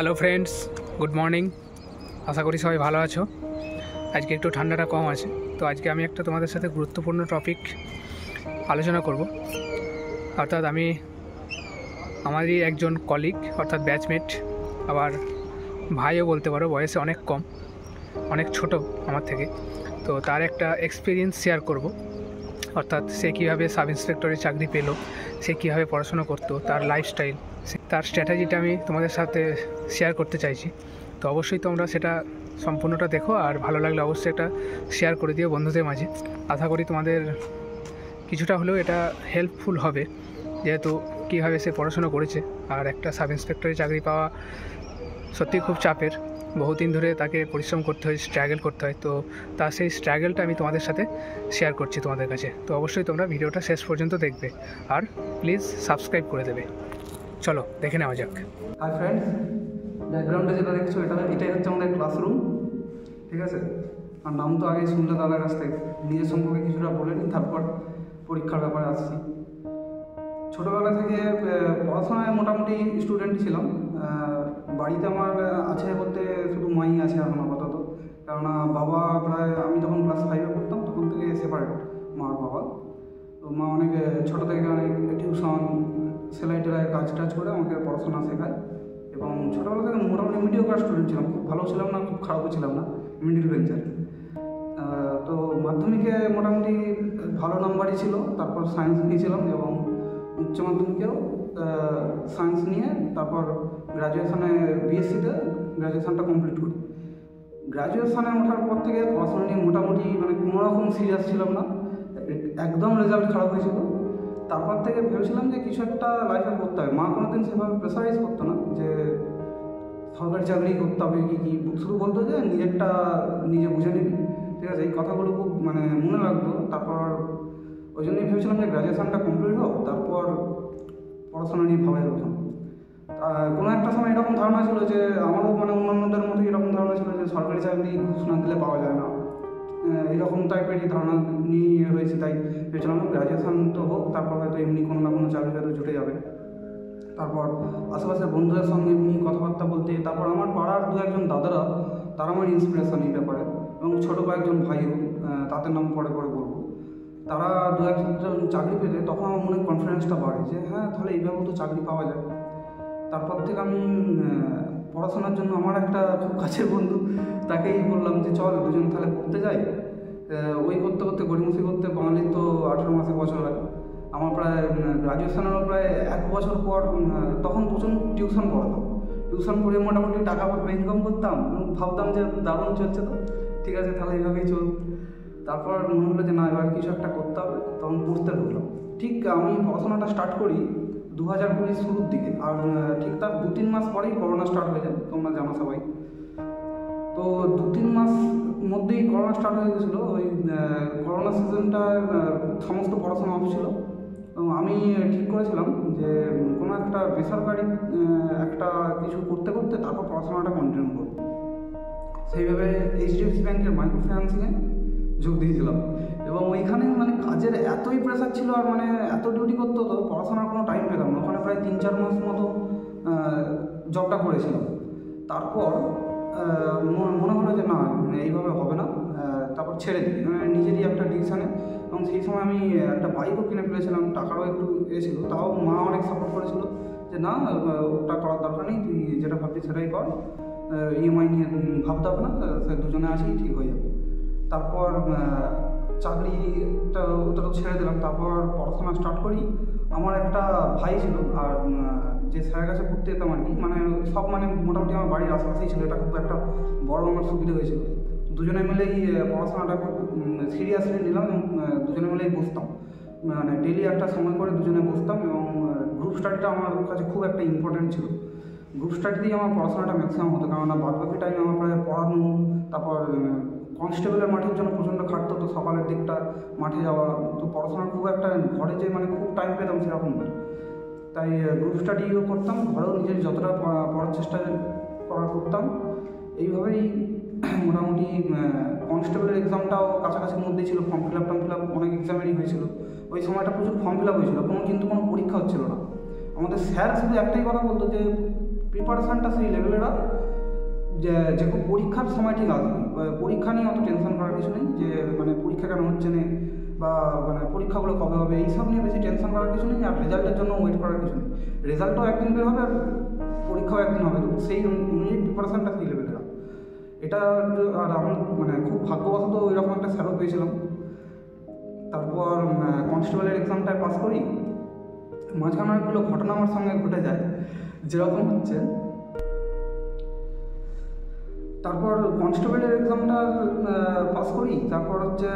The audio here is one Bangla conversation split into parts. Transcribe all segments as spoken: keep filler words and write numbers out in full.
Hello friends, good morning. আশা করি সবাই ভালো আছো। আজকে একটু ঠান্ডাটা কম আছে, তো আজকে আমি একটা তোমাদের সাথে গুরুত্বপূর্ণ টপিক আলোচনা করব। অর্থাৎ আমি আমারই একজন কলিগ, অর্থাৎ ব্যাচমেট, আবার ভাইও বলতে পারো, বয়সে অনেক কম, অনেক ছোট আমার থেকে। তো তার একটা এক্সপিরিয়েন্স শেয়ার করব, অর্থাৎ সে কীভাবে সাব ইন্সপেক্টরের চাকরি পেল, সে কীভাবে পড়াশোনা করতো, তার লাইফস্টাইল, তার স্ট্র্যাটেজিটা আমি তোমাদের সাথে শেয়ার করতে চাইছি। তো অবশ্যই তোমরা সেটা সম্পূর্ণটা দেখো, আর ভালো লাগলে অবশ্যই এটা শেয়ার করে দিও বন্ধুদের মাঝে। আশা করি তোমাদের কিছুটা হলেও এটা হেল্পফুল হবে, যেহেতু কীভাবে সে পড়াশোনা করেছে। আর একটা সাব ইন্সপেক্টরের চাকরি পাওয়া সত্যি খুব চাপের, বহুদিন ধরে তাকে পরিশ্রম করতে হয়, স্ট্রাগল করতে হয়। তো তার সেই স্ট্রাগলটা আমি তোমাদের সাথে শেয়ার করছি তোমাদের কাছে। তো অবশ্যই তোমরা ভিডিওটা শেষ পর্যন্ত দেখবে, আর প্লিজ সাবস্ক্রাইব করে দেবে। চলো দেখে নেওয়া যাক। আর ফ্রেন্ডস, ব্যাকগ্রাউন্ডে যেটা দেখছো এটা এটাই হচ্ছে আমাদের ক্লাসরুম, ঠিক আছে? আর নাম তো আগেই শুনলে দাদার কাছ থেকে, নিজের সম্পর্কে কিছুটা বলে নিই, তারপর পরীক্ষার ব্যাপারে আসছি। ছোটোবেলা থেকে পড়াশোনায় মোটামুটি স্টুডেন্ট ছিলাম। বাড়িতে আমার আছে বলতে শুধু মাই আছে এখন আপাতত, কেননা বাবা প্রায় আমি যখন ক্লাস ফাইভে পড়তাম তখন থেকে সেপারেট মার বাবা। তো মা অনেক ছোটো থেকে অনেক টিউশন সেলাই টেলাই কাজ টাজ করে আমাকে পড়াশোনা শেখায়। এবং ছোটোবেলা থেকে মোটামুটি মিডিয়াম ক্লাস স্টুডেন্ট ছিলাম, খুব ভালো ছিলাম না, খুব খারাপও ছিলাম না, মিডিল বেঞ্চার। তো মাধ্যমিকে মোটামুটি ভালো নাম্বারই ছিল, তারপর সায়েন্স নিয়েছিলাম এবং উচ্চ মাধ্যমিকেও সায়েন্স নিয়ে তারপর গ্র্যাজুয়েশানে বিএসসিতে গ্র্যাজুয়েশানটা কমপ্লিট করি। গ্র্যাজুয়েশানে ওঠার পর থেকে পড়াশোনা নিয়ে মোটামুটি মানে কোনোরকম সিরিয়াস ছিলাম না, একদম রেজাল্ট খারাপ হয়েছিল। তারপর থেকে ভেবেছিলাম যে কিছু একটা লাইফে করতে হবে। মা কোনোদিন সেভাবে প্রেশারাইজ করতো না যে সরকারি চাকরি করতে হবে কি কী, শুধু বলতো যে নিজেরটা নিজে বুঝে নিবি, ঠিক আছে? এই কথাগুলো খুব মানে মনে লাগতো। তারপর ওই জন্যই ভেবেছিলাম যে গ্র্যাজুয়েশানটা কমপ্লিট হোক, তারপর পড়াশোনা নিয়ে ভাবাই হতো। কোনো একটা সময় এরকম ধারণা ছিল যে আমারও মানে অন্যান্যদের মধ্যে এরকম ধারণা ছিল যে সরকারি চাকরি ঘোষণা দিলে পাওয়া যায় না, এরকম টাইপেরই ধারণা নিয়ে হয়েছে। তাই ভেবেছিলাম গ্র্যাজুয়েশান তো হোক, তারপর হয়তো এমনি কোনো না কোনো চাকরি হয়তো জুটে যাবে। তারপর আশেপাশের বন্ধুদের সঙ্গে এমনি কথাবার্তা বলতে, তারপর আমার পাড়ার দু একজন দাদারা, তারা আমার ইন্সপিরেশন এই ব্যাপারে, এবং ছোটো কয়েকজন ভাইও, তাদের নাম পরে পরে বলবো। তারা দু একজন চাকরি পেলে তখন আমার মনে কনফিডেন্সটা বাড়ে যে হ্যাঁ, তাহলে এইভাবে তো চাকরি পাওয়া যায়। তারপর থেকে আমি পড়াশোনার জন্য আমার একটা খুব কাছের বন্ধু, তাকেই বললাম যে চল দুজন তাহলে পড়তে যাই। ওই করতে করতে গড়িমসি করতে বাঙালির তো আঠেরো মাসে বছর হয়, আমার প্রায় গ্রাজুয়েশনেরও প্রায় এক বছর পর, তখন প্রচুর টিউশন পড়াতাম। টিউশন পড়ে মোটামুটি টাকা ইনকাম করতাম, ভাবতাম যে দারুণ চলছে, তো ঠিক আছে তাহলে এইভাবেই চল। তারপর মনে হলো যে না, এবার কিছু একটা করতে হবে, তখন পড়তে ঢুকলাম। ঠিক আমি পড়াশোনাটা স্টার্ট করি দু হাজার কুড়ির শুরুর দিকে, আর ঠিক তার দু তিন মাস পরেই করোনা স্টার্ট হয়ে যায়, তোমরা জানো সবাই। তো দু তিন মাস মধ্যেই করোনা স্টার্ট হয়ে গেছিলো। ওই করোনা সিজনটা সমস্ত পড়াশোনা অফ ছিল, এবং আমি ঠিক করেছিলাম যে কোনো একটা বেসরকারি একটা কিছু করতে করতে তারপর পড়াশোনাটা কন্টিনিউ করব। সেইভাবে এইচডিএফসি ব্যাঙ্কের মাইক্রো ফিন্যান্সিংয়ে যোগ দিয়েছিলাম, এবং ওইখানে মানে কাজের এতই প্রেশার ছিল, আর মানে এত ডিউটি করতে হতো, পড়াশোনার কোনো টাইম পেতাম না। ওখানে প্রায় তিন চার মাস মতো জবটা করেছিলাম। তারপর মনে হলো যে না, এইভাবে হবে না, তারপর ছেড়ে দিই নিজেরই একটা ডিসিশানে। এবং সেই সময় আমি একটা বাইকও কিনে ফেলেছিলাম, টাকারও একটু এসেছিল, তাও মা অনেক সাপোর্ট করেছিল যে না, ওটা করার দরকার নেই, তুই যেটা ভাবছিস সেটাই কর, ইএমআই নিয়ে ভাবতে হবে না, সে দুজনে আসি ঠিক হয়ে যাবে। তারপর চাকরিটা ওটা তো ছেড়ে দিলাম, তারপর পড়াশোনা স্টার্ট করি। আমার একটা ভাই ছিল, আর যে স্যারের কাছে পড়তে যেতাম আর কি, মানে সব মানে মোটামুটি আমার বাড়ির আশেপাশেই ছিল, এটা খুব একটা বড় আমার সুবিধা হয়েছিল। দুজনে মিলেই পড়াশোনাটা খুব সিরিয়াসলি নিলাম, এবং দুজনে মিলেই বসতাম, মানে ডেলি একটা সময় করে দুজনে বসতাম। এবং গ্রুপ স্টাডিটা আমার কাছে খুব একটা ইম্পর্টেন্ট ছিল, গ্রুপ স্টাডিতেই আমার পড়াশোনাটা ম্যাক্সিমাম হতো, কারণ বাদবাকি টাইম আমার প্রায় পড়ানো, তারপর কনস্টেবলের মাঠের জন্য প্রচণ্ড খাটতো, তো সকালের দিকটা মাঠে যাওয়া, তো পড়াশোনার খুব একটা ঘরে যে মানে খুব টাইম পেতাম সেরকম না। তাই গ্রুপ স্টাডিও করতাম, ঘরেও নিজের যতটা পড়ার চেষ্টা করা করতাম। এইভাবেই মোটামুটি কনস্টেবলের এক্সামটাও কাছাকাছির মধ্যেই ছিল, form fill up form fill up অনেক এক্সামেরই হয়েছিল। ওই সময়টা প্রচুর ফর্ম ফিল আপ হয়েছিল, কোনো কিন্তু কোনো পরীক্ষা হচ্ছিল না। আমাদের স্যার শুধু একটাই কথা বলতো যে প্রিপারেশানটা সেই লেভেলের আর যে যে পরীক্ষার সময় ঠিক আসবে। পরীক্ষা নিয়ে অত টেনশন করার কিছু নেই, যে মানে পরীক্ষা কেন হচ্ছে না বা মানে পরীক্ষাগুলো কবে হবে এইসব নিয়ে বেশি টেনশন করার কিছু নেই। আর রেজাল্টের জন্য ওয়েট করার কিছু নেই, রেজাল্টও একদিন বের হবে আর পরীক্ষাও একদিন হবে। তো সেই অনুযায়ী প্রিপারেশানটা সেই লেভেলের। এটা আর আমি মানে খুব ভাগ্যবশত ওইরকম একটা স্যারও পেয়েছিলাম। তারপর কনস্টেবলের এক্সামটায় পাস করি। মাঝখানে অনেকগুলো ঘটনা আমার সঙ্গে ঘটে যায়, যেরকম হচ্ছে তারপর কনস্টেবলের এক্সামটা পাস করি, তারপর হচ্ছে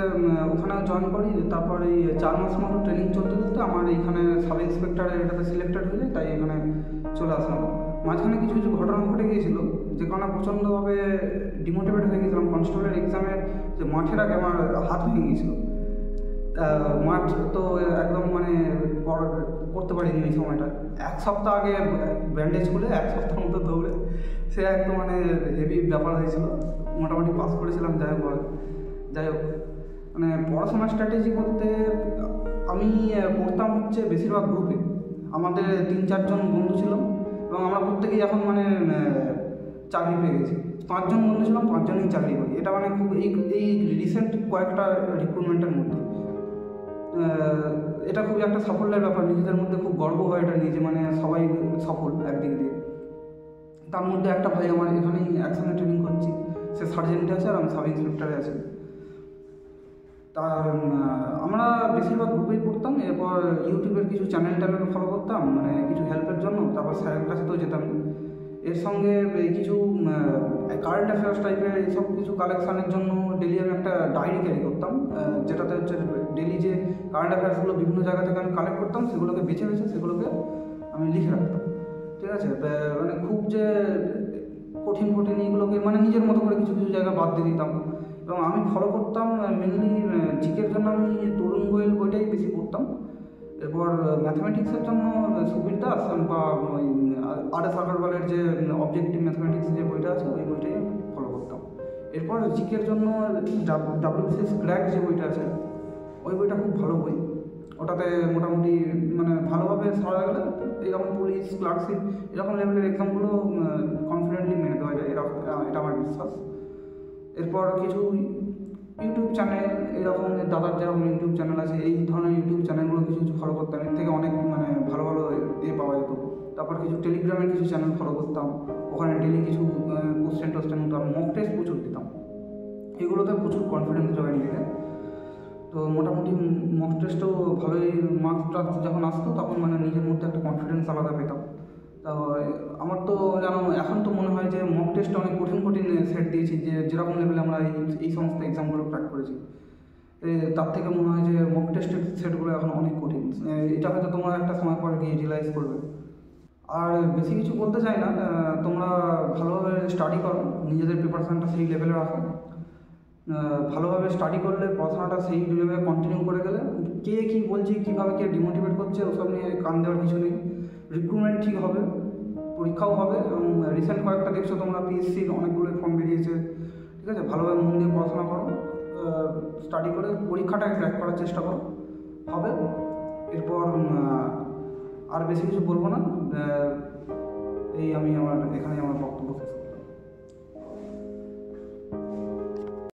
ওখানে জয়েন করি। তারপর এই চার মাস মতো ট্রেনিং চলতে চলতে আমার এইখানে সাব ইন্সপেক্টরের এটাতে সিলেক্টেড হয়ে যায়, তাই এখানে চলে আসলাম। মাঝখানে কিছু কিছু ঘটনা ঘটে গিয়েছিল, যে কারণে প্রচণ্ডভাবে ডিমোটিভেট হয়ে গিয়েছিলাম। কনস্টেবলের এক্সামের যে মাঠের আগে আমার হাত ভেঙে গিয়েছিলো, মাঠ তো একদম মানে করতে পারিনি এই সময়টা। এক সপ্তাহ আগে ব্যান্ডেজ খুলে এক সপ্তাহ মতো দৌড়ে সে একদম মানে হেভি ব্যাপার হয়েছিল। মোটামুটি পাস করেছিলাম। যাই হোক যাই হোক মানে পড়াশোনার স্ট্র্যাটেজি বলতে আমি পড়তাম হচ্ছে বেশিরভাগ গ্রুপে। আমাদের তিন চারজন বন্ধু ছিল এবং আমরা প্রত্যেকেই এখন মানে চাকরি পেয়ে গেছি। পাঁচজন বন্ধু ছিলাম, পাঁচজনেই চাকরি করি। এটা মানে খুব এই এই রিসেন্ট কয়েকটা রিক্রুটমেন্টের মধ্যে এটা খুবই একটা সাফল্যের ব্যাপার। নিজেদের মধ্যে খুব গর্ব হয় এটা নিয়ে, যে মানে সবাই সফল একদিক দিয়ে। তার মধ্যে একটা ভাই আমার এখানেই একসঙ্গে ট্রেনিং করছি, সে সার্জেন্টে আছে আর আমি সাব ইন্সপেক্টরে আছি। তার আমরা বেশিরভাগ গ্রুপেই পড়তাম। এরপর ইউটিউবের কিছু চ্যানেল ট্যানেল ফলো করতাম মানে কিছু হেল্পের জন্য। তারপর স্যারের কাছে তো যেতাম। এর সঙ্গে কিছু কারেন্ট অ্যাফেয়ার্স টাইপের এইসব কিছু কালেকশানের জন্য ডেলি আমি একটা ডায়েরি ক্যারি করতাম, যেটাতে হচ্ছে ডেলি যে কারেন্ট অ্যাফেয়ার্সগুলো বিভিন্ন জায়গা থেকে আমি কালেক্ট করতাম, সেগুলোকে বেছে বেছে সেগুলোকে আমি লিখে রাখতাম। ঠিক আছে, মানে খুব যে কঠিন কঠিন এইগুলোকে মানে নিজের মতো করে কিছু কিছু জায়গা বাদ দিয়ে দিতাম। এবং আমি ফলো করতাম মেনলি জিকের জন্য আমি তরুণ গোয়েল বইটাই বেশি পড়তাম। এরপর ম্যাথামেটিক্সের জন্য সুবীর দাস বা ওই আর এস আগরওয়ালের যে অবজেক্টিভ ম্যাথামেটিক্স যে বইটা আছে ওই বইটাই ফলো করতাম। এরপর জিকের জন্য ডাব্লিউবিসিএস ক্র্যাক যে বইটা আছে ওই বইটা খুব ভালো বই। ওটাতে মোটামুটি মানে ভালোভাবে সারা গেলে এরকম পুলিশ ক্লার্কশিপ এরকম লেভেলের এক্সামগুলো কনফিডেন্টলি মেনে দেওয়া যায়, এরকম এটা আমার বিশ্বাস। এরপর কিছু ইউটিউব চ্যানেল, এরকম দাদার যেরকম ইউটিউব চ্যানেল আছে এই ধরনের ইউটিউব চ্যানেলগুলো কিছু কিছু ফলো করতাম। এর থেকে অনেক মানে ভালো ভালো এ পাওয়া যেত। তারপর কিছু টেলিগ্রামের কিছু চ্যানেল ফলো করতাম, ওখানে ডেলি কিছু কোশ্চেন টোশ্চেন হতাম, মক টেস্ট প্রচুর দিতাম। এগুলোতে প্রচুর কনফিডেন্স জোগায় নিয়ে যায়। তো মোটামুটি মক টেস্টেও ভালোই মার্কস টার্কস যখন আসতো তখন মানে নিজের মধ্যে একটা কনফিডেন্স আলাদা পেতাম। তো আমার তো জানো এখন তো মনে হয় যে মক টেস্টে অনেক কঠিন কঠিন সেট দিয়েছি, যে যেরকম লেভেলে আমরা এই এই সমস্ত এক্সামগুলো ক্র্যাক করেছি, তার থেকে মনে হয় যে মক টেস্টের সেটগুলো এখন অনেক কঠিন। এটা হয়তো তোমরা একটা সময় পর গিয়ে রিয়েলাইজ করবে। আর বেশি কিছু বলতে চাই না, তোমরা ভালোভাবে স্টাডি করো, নিজেদের প্রিপারেশানটা সেই লেভেলে রাখো। ভালোভাবে স্টাডি করলে পড়াশোনাটা সেই লেভেলে কন্টিনিউ করে গেলে কে কী বলছে কীভাবে কে ডিমোটিভেট করছে ওসব নিয়ে কান দেওয়ার কিছু নেই। রিক্রুটমেন্ট ঠিক হবে, পরীক্ষাও হবে। এবং রিসেন্ট কয়েকটা দেখছো তোমরা পিএসসির অনেকগুলো ফর্ম বেরিয়েছে। ঠিক আছে, ভালোভাবে মন দিয়ে পড়াশোনা করো, স্টাডি করে পরীক্ষাটা ক্র্যাক করার চেষ্টা করো, হবে। এরপর আর বেশি কিছু বলবো না, এই আমি আমার এখানে আমার বক্তব্য।